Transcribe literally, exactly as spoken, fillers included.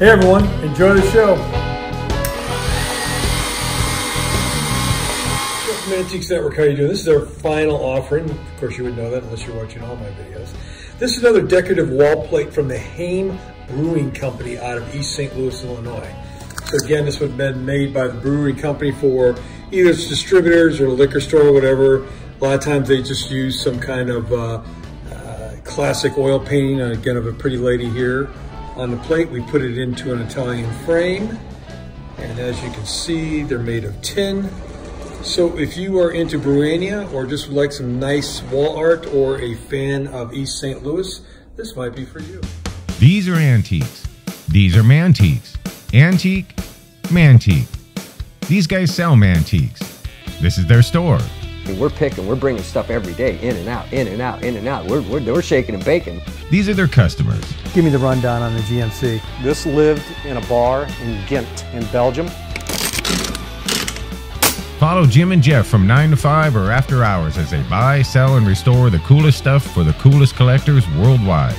Hey everyone, enjoy the show. Mantiques Network, how are you doing? This is our final offering. Of course, you would know that unless you're watching all my videos. This is another decorative wall plate from the Heim Brewing Company out of East Saint Louis, Illinois. So again, this would have been made by the brewery company for either its distributors or a liquor store or whatever. A lot of times they just use some kind of uh, uh, classic oil painting, again, of a pretty lady here on the plate. We put it into an Italian frame. And as you can see, they're made of tin. So if you are into Bruania or just would like some nice wall art or a fan of East Saint Louis, this might be for you. These are antiques. These are mantiques. Antique, mantique. These guys sell mantiques. This is their store. And we're picking, we're bringing stuff every day, in and out, in and out, in and out. We're, we're, we're shaking and baking. These are their customers. Give me the rundown on the G M C. This lived in a bar in Ghent in Belgium. Follow Jim and Jeff from nine to five or after hours as they buy, sell, and restore the coolest stuff for the coolest collectors worldwide.